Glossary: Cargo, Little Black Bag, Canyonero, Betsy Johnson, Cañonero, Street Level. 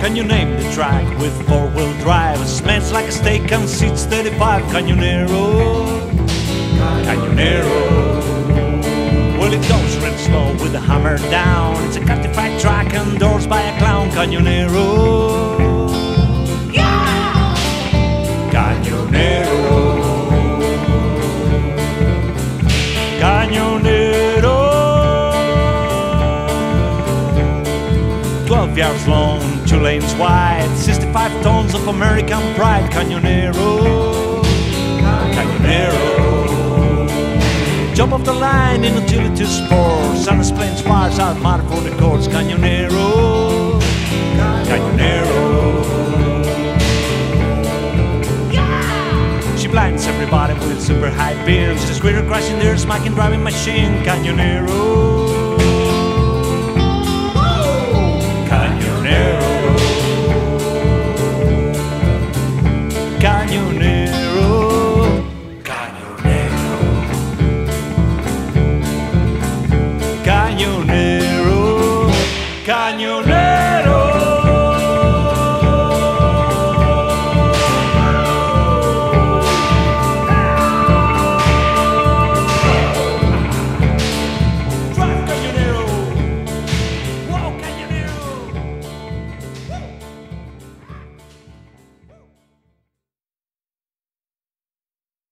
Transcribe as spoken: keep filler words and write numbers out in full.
Can you name the track with four-wheel drive? Smells like a steak and seats thirty-five. Canyonero, Canyonero. Well, it goes real slow with the hammer down. It's a certified track endorsed by a clown. Canyonero, yeah! Canyonero, Canyonero. Twelve yards long, two lanes wide, sixty-five tons of American pride. Canyonero, Canyonero. Jump off the line in utility sports, and explains fires out matter for the courts. Canyonero, Canyonero. Yeah! She blinds everybody with super high beams. She's greater crashing their smacking driving machine. Canyonero. Canyonero, Canyonero.